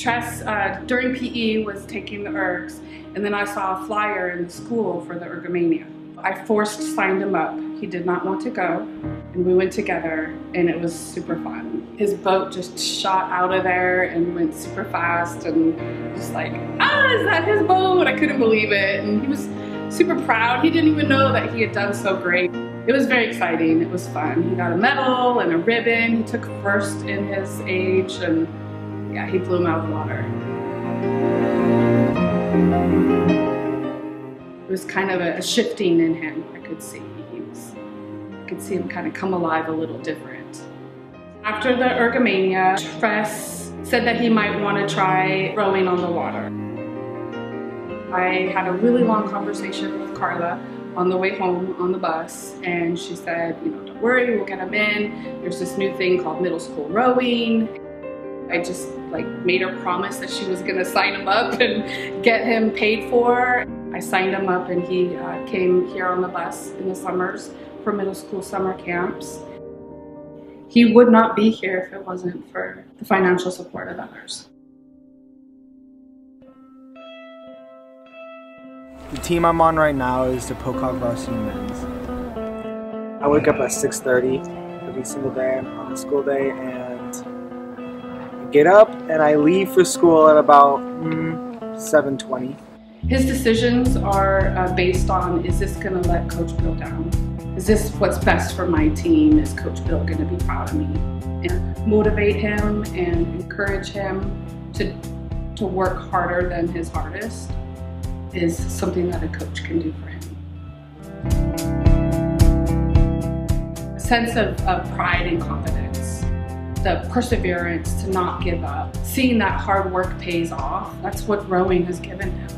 Tress, during PE, was taking the ergs, and then I saw a flyer in the school for the Ergomania. I signed him up. He did not want to go, and we went together, and it was super fun. His boat just shot out of there and went super fast, and just like, ah, is that his boat? I couldn't believe it, and he was super proud. He didn't even know that he had done so great. It was very exciting. It was fun. He got a medal and a ribbon. He took first in his age, and yeah, he blew him out of the water. It was kind of a shifting in him. I could see I could see him kind of come alive a little different. After the Ergomania, Tress said that he might want to try rowing on the water. I had a really long conversation with Carla on the way home on the bus, and she said, you know, don't worry, we'll get him in. There's this new thing called middle school rowing. I just like made her promise that she was gonna sign him up and get him paid for. I signed him up, and he came here on the bus in the summers for middle school summer camps. He would not be here if it wasn't for the financial support of others. The team I'm on right now is the Pocock Varsity Men's. I wake up at 6:30 every single day on the school day, and I get up and I leave for school at about 7:20. His decisions are based on, is this going to let Coach Bill down? Is this what's best for my team? Is Coach Bill going to be proud of me? And motivate him and encourage him to work harder than his hardest is something that a coach can do for him. A sense of pride and confidence, the perseverance to not give up, seeing that hard work pays off, that's what rowing has given him.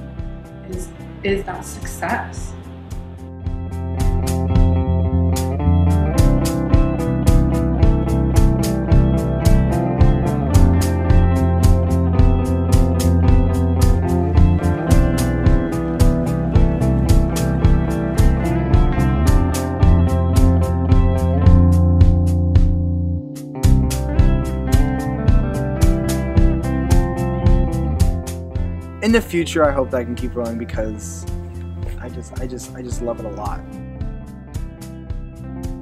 Is that success? In the future, I hope that I can keep rowing because I just love it a lot.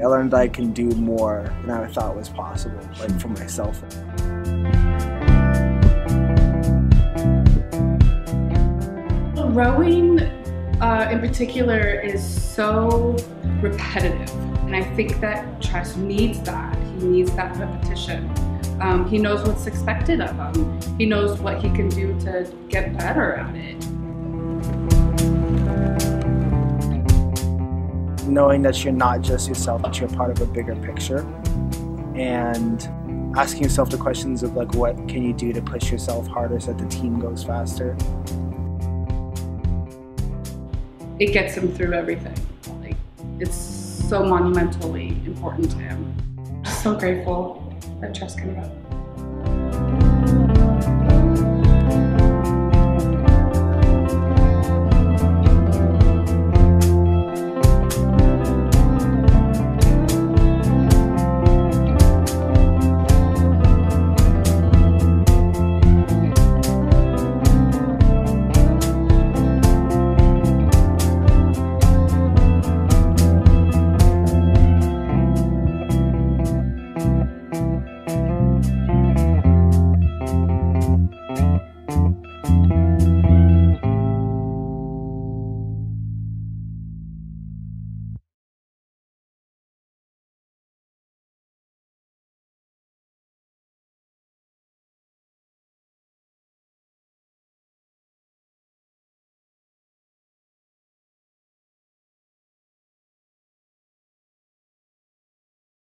I learned that I can do more than I thought was possible, like for myself. Rowing, in particular, is so repetitive, and I think that Tress needs that. He needs that repetition. He knows what's expected of him. He knows what he can do to get better at it. Knowing that you're not just yourself, but you're part of a bigger picture, and asking yourself the questions of like, what can you do to push yourself harder so that the team goes faster? It gets him through everything. Like, it's so monumentally important to him. I'm so grateful. Tress can go.